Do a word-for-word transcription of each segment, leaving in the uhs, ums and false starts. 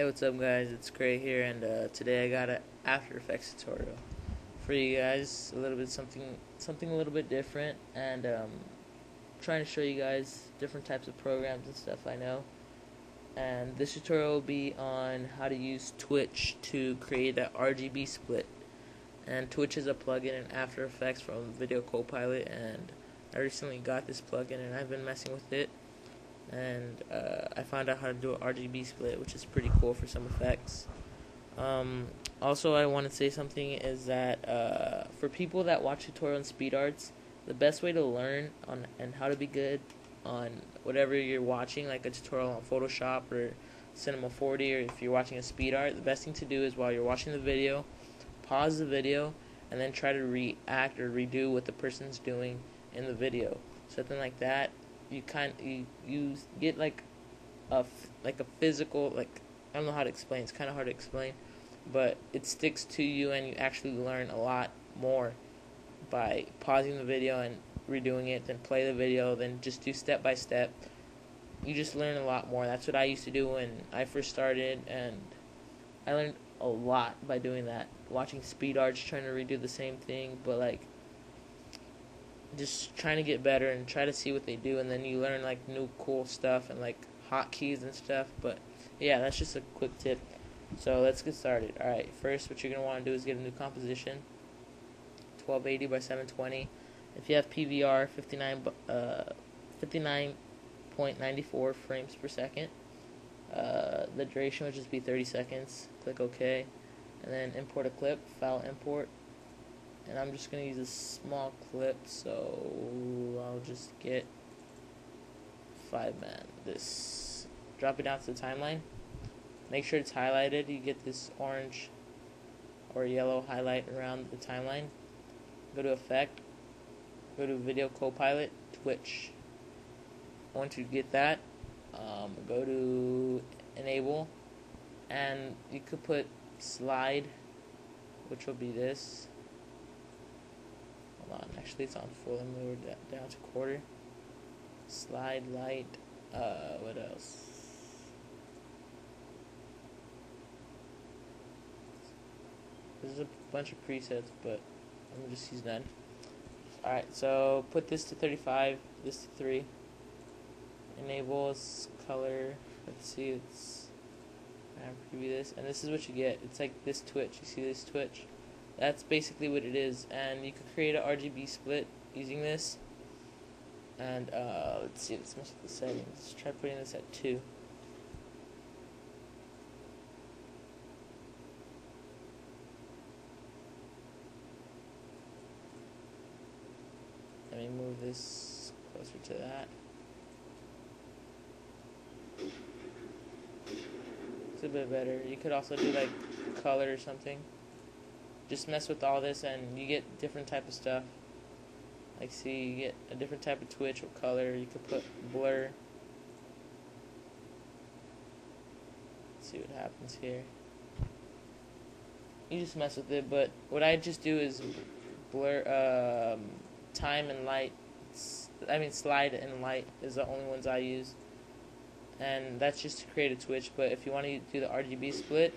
Hey, what's up guys, it's Cray here, and uh, today I got an After Effects tutorial for you guys, a little bit something something a little bit different, and um, trying to show you guys different types of programs and stuff I know. And this tutorial will be on how to use Twitch to create an R G B split. And Twitch is a plugin in After Effects from Video Copilot, and I recently got this plugin and I've been messing with it. And uh, I found out how to do an R G B split, which is pretty cool for some effects. Um, also, I want to say something is that uh, for people that watch tutorial on speed arts, the best way to learn on and how to be good on whatever you're watching, like a tutorial on Photoshop or Cinema four D, or if you're watching a speed art, the best thing to do is while you're watching the video, pause the video, and then try to react or redo what the person's doing in the video, something like that. You kind you, you get like a like a physical, like, I don't know how to explain. It's kind of hard to explain, but it sticks to you, and you actually learn a lot more by pausing the video and redoing it, then play the video, then just do step by step. You just learn a lot more. That's what I used to do when I first started, and I learned a lot by doing that. Watching speed arts, trying to redo the same thing, but like, just trying to get better and try to see what they do, and then you learn like new cool stuff and like hotkeys and stuff. But yeah, that's just a quick tip. So let's get started. Alright, first what you're going to want to do is get a new composition, twelve eighty by seven twenty. If you have P V R, fifty-nine point nine four frames per second. Uh, the duration would just be thirty seconds. Click OK, and then import a clip, file import. And I'm just going to use a small clip, so I'll just get five man. This, drop it down to the timeline. Make sure it's highlighted. You get this orange or yellow highlight around the timeline. Go to Effect. Go to Video Copilot, Twitch. Once you get that, um, go to Enable, and you could put Slide, which will be this. On. Actually, it's on full. Let me lower that down to quarter. Slide light. Uh, what else? There's a bunch of presets, but I'm gonna just use none. All right, so put this to thirty-five. This to three. Enables color. Let's see. It's. I'm gonna preview this, and this is what you get. It's like this Twitch. You see this Twitch? That's basically what it is, and you can create an R G B split using this. And uh, let's see, let's mess with the settings. Let's try putting this at two. Let me move this closer to that. It's a bit better. You could also do like color or something. Just mess with all this, and you get different type of stuff. Like, see, you get a different type of twitch with color. You could put blur. Let's see what happens here. You just mess with it, but what I just do is blur, um, time and light. I mean, slide and light is the only ones I use, and that's just to create a twitch. But if you want to do the R G B split,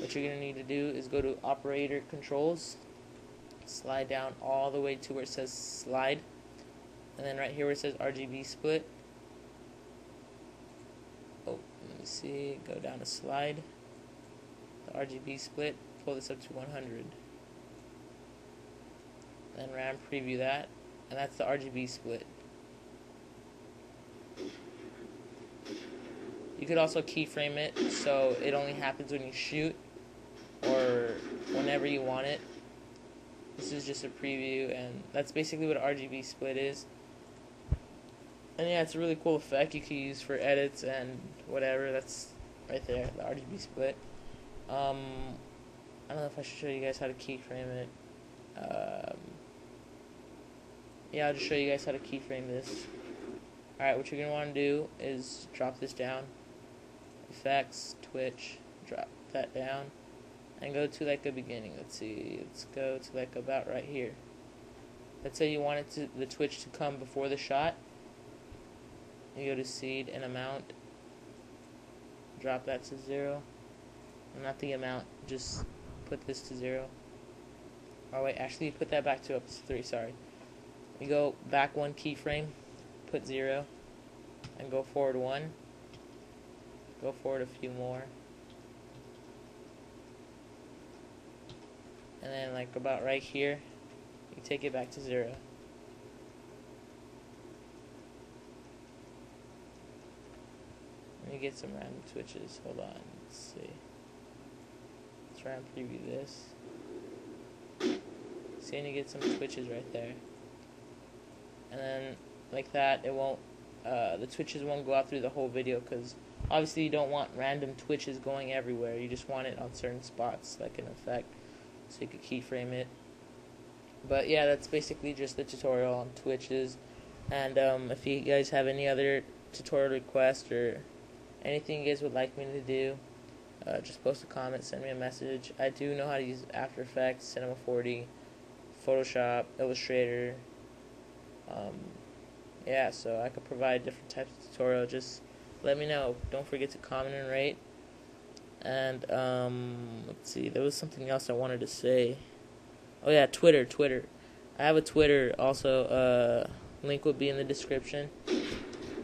what you're going to need to do is go to Operator Controls, slide down all the way to where it says Slide, and then right here where it says R G B Split, oh, let me see, go down to Slide, the R G B Split, pull this up to one hundred, then RAM preview that, and that's the R G B Split. You could also keyframe it so it only happens when you shoot or whenever you want it. This is just a preview, and that's basically what R G B split is. And yeah, it's a really cool effect you can use for edits and whatever. That's right there, the R G B split. Um, I don't know if I should show you guys how to keyframe it. Um, yeah, I'll just show you guys how to keyframe this. Alright, what you're going to want to do is drop this down. Effects, Twitch, drop that down, and go to like a beginning. Let's see, let's go to like about right here. Let's say you wanted to, the Twitch to come before the shot. You go to seed and amount, drop that to zero, not the amount, just put this to zero. Oh wait, actually put that back to up to three, sorry. We go back one keyframe, put zero, and go forward one, go forward a few more, and then like about right here, you take it back to zero. Let me get some random twitches, hold on, let's see. Let's try and preview this. See, and you get some twitches right there. And then, like that, it won't, uh, the twitches won't go out through the whole video, because obviously you don't want random twitches going everywhere, you just want it on certain spots, like an effect, so you could keyframe it. But yeah, that's basically just the tutorial on twitches, and um, if you guys have any other tutorial requests, or anything you guys would like me to do, uh, just post a comment, send me a message. I do know how to use After Effects, Cinema four D, Photoshop, Illustrator. Um, yeah, so I could provide different types of tutorial. Just let me know. Don't forget to comment and rate. And um, let's see, there was something else I wanted to say. Oh yeah, Twitter, Twitter. I have a Twitter also. Uh, link will be in the description.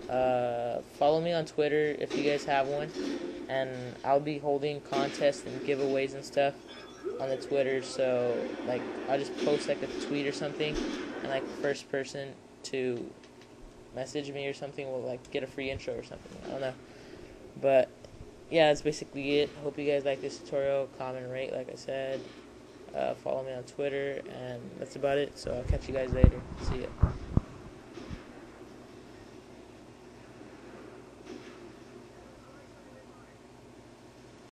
Uh, follow me on Twitter if you guys have one, and I'll be holding contests and giveaways and stuff on the Twitter, so like I'll just post like a tweet or something, and like the first person to message me or something will like get a free intro or something, I don't know. But yeah, that's basically it. Hope you guys like this tutorial, comment, rate, like I said, uh, follow me on Twitter, and that's about it. So I'll catch you guys later, see ya.